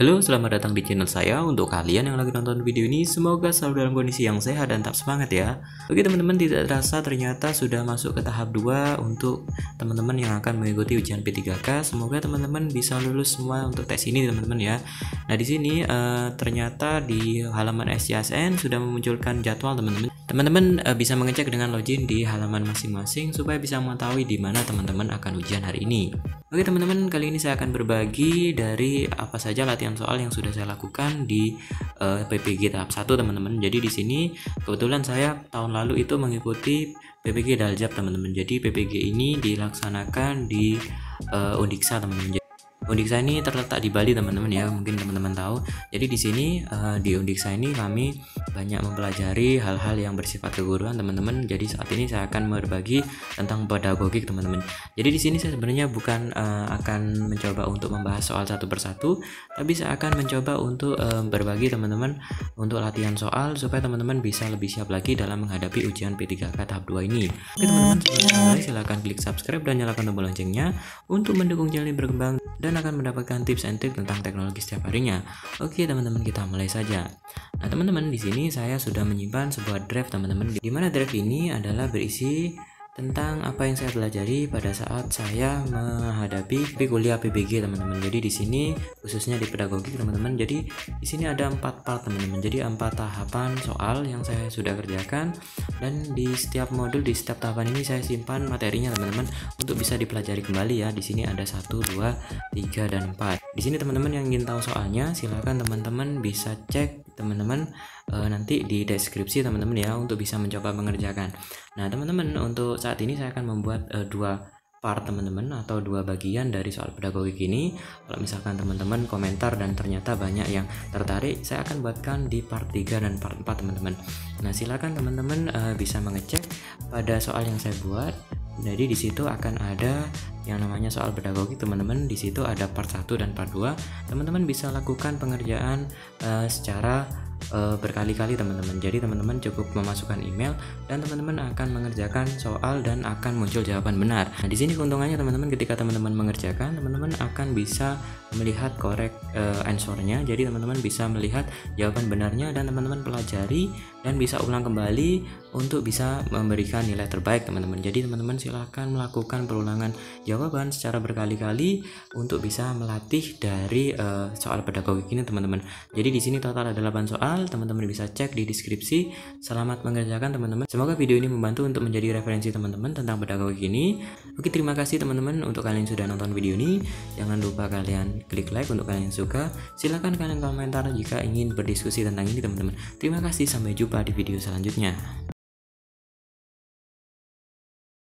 Halo, selamat datang di channel saya. Untuk kalian yang lagi nonton video ini, semoga selalu dalam kondisi yang sehat dan tetap semangat ya. Oke teman-teman, tidak terasa ternyata sudah masuk ke tahap 2 untuk teman-teman yang akan mengikuti ujian P3K. Semoga teman-teman bisa lulus semua untuk tes ini teman-teman ya. Nah di sini ternyata di halaman SJSN sudah memunculkan jadwal teman-teman. Teman-teman bisa mengecek dengan login di halaman masing-masing supaya bisa mengetahui di mana teman-teman akan ujian hari ini. Oke teman-teman, kali ini saya akan berbagi dari apa saja latihan soal yang sudah saya lakukan di PPG tahap 1 teman-teman. Jadi di sini kebetulan saya tahun lalu itu mengikuti PPG Daljab teman-teman. Jadi PPG ini dilaksanakan di Undiksha teman-teman. Undiksha ini terletak di Bali teman-teman ya, mungkin teman-teman tahu. Jadi di sini di Undiksha ini kami banyak mempelajari hal-hal yang bersifat keguruan teman-teman. Jadi saat ini saya akan berbagi tentang pedagogik teman-teman. Jadi di sini saya sebenarnya bukan akan mencoba untuk membahas soal satu persatu, tapi saya akan mencoba untuk berbagi teman-teman untuk latihan soal supaya teman-teman bisa lebih siap lagi dalam menghadapi ujian P3K tahap 2 ini. Oke teman-teman, silahkan klik subscribe dan nyalakan tombol loncengnya untuk mendukung channel ini berkembang dan akan mendapatkan tips and trik tentang teknologi setiap harinya. Oke teman-teman, kita mulai saja. Nah teman-teman, di sini saya sudah menyimpan sebuah draft teman-teman, di mana draft ini adalah berisi tentang apa yang saya pelajari pada saat saya menghadapi kuliah PPG teman-teman. Jadi di sini khususnya di pedagogik teman-teman. Jadi di sini ada 4 part teman-teman. Jadi 4 tahapan soal yang saya sudah kerjakan, dan di setiap modul, di setiap tahapan ini saya simpan materinya teman-teman untuk bisa dipelajari kembali ya. Di sini ada 1, 2, 3 dan 4. Di sini teman-teman yang ingin tahu soalnya silahkan teman-teman bisa cek teman-teman nanti di deskripsi teman-teman ya, untuk bisa mencoba mengerjakan. Nah teman-teman, untuk saat ini saya akan membuat 2 part teman-teman, atau 2 bagian dari soal pedagogik ini. Kalau misalkan teman-teman komentar dan ternyata banyak yang tertarik, saya akan buatkan di part 3 dan part 4 teman-teman. Nah silakan teman-teman bisa mengecek pada soal yang saya buat. Jadi di situ akan ada yang namanya soal pedagogik teman-teman. Di situ ada part 1 dan part 2. Teman-teman bisa lakukan pengerjaan secara berkali-kali teman-teman. Jadi teman-teman cukup memasukkan email dan teman-teman akan mengerjakan soal dan akan muncul jawaban benar. Nah di sini keuntungannya teman-teman, ketika teman-teman mengerjakan, teman-teman akan bisa melihat correct answer-nya. Jadi teman-teman bisa melihat jawaban benarnya dan teman-teman pelajari dan bisa ulang kembali untuk bisa memberikan nilai terbaik teman-teman. Jadi teman-teman silahkan melakukan perulangan jawaban secara berkali-kali untuk bisa melatih dari soal pedagogik ini teman-teman. Jadi di sini total ada 8 soal. Teman-teman bisa cek di deskripsi. Selamat mengerjakan teman-teman. Semoga video ini membantu untuk menjadi referensi teman-teman tentang pedagogik ini. Oke, terima kasih teman-teman untuk kalian yang sudah nonton video ini. Jangan lupa kalian klik like untuk kalian yang suka. Silahkan kalian komentar jika ingin berdiskusi tentang ini teman-teman. Terima kasih, sampai jumpa di video selanjutnya.